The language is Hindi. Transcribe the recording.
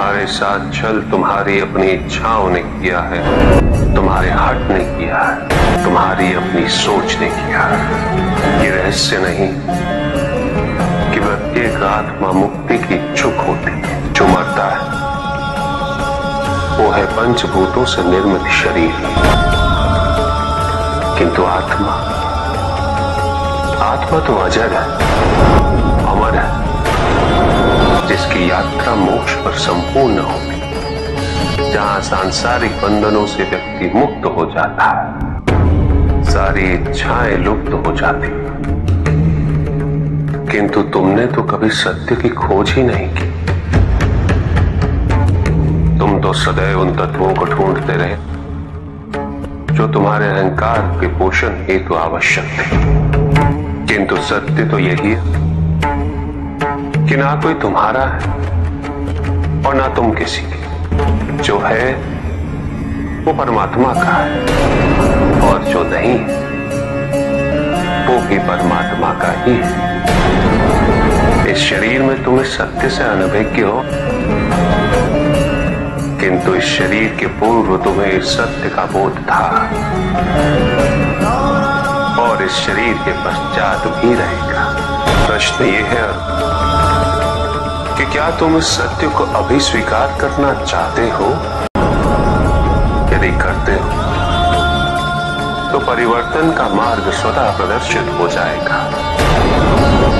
तुम्हारे साथ छल तुम्हारी अपनी इच्छाओं ने किया है, तुम्हारे हट ने किया है, तुम्हारी अपनी सोच ने किया है। ये रहस्य नहीं कि प्रत्येक आत्मा मुक्ति की इच्छुक होती है। जो मरता है वो है पंचभूतों से निर्मित शरीर, किंतु आत्मा आत्मा तो अजर है, अमर है, जिसकी यात्रा मोक्ष पर संपूर्ण होगी, जहां सांसारिक बंधनों से व्यक्ति मुक्त हो जाता है, सारी इच्छाएं लुप्त हो जाती। किंतु तुमने तो कभी सत्य की खोज ही नहीं की। तुम तो सदैव उन तत्वों को ढूंढते रहे जो तुम्हारे अहंकार के पोषण हेतु आवश्यक थे। किंतु सत्य तो यही है कि ना कोई तुम्हारा है और ना तुम किसी के। जो है वो परमात्मा का है और जो नहीं वो भी परमात्मा का ही है। इस शरीर में तुम इस सत्य से अनभिज्ञ हो, किंतु इस शरीर के पूर्व तुम्हें इस सत्य का बोध था और इस शरीर के पश्चात भी रहेगा। प्रश्न ये है कि क्या तुम इस सत्य को अभी स्वीकार करना चाहते हो? यदि करते हो तो परिवर्तन का मार्ग स्वतः प्रदर्शित हो जाएगा।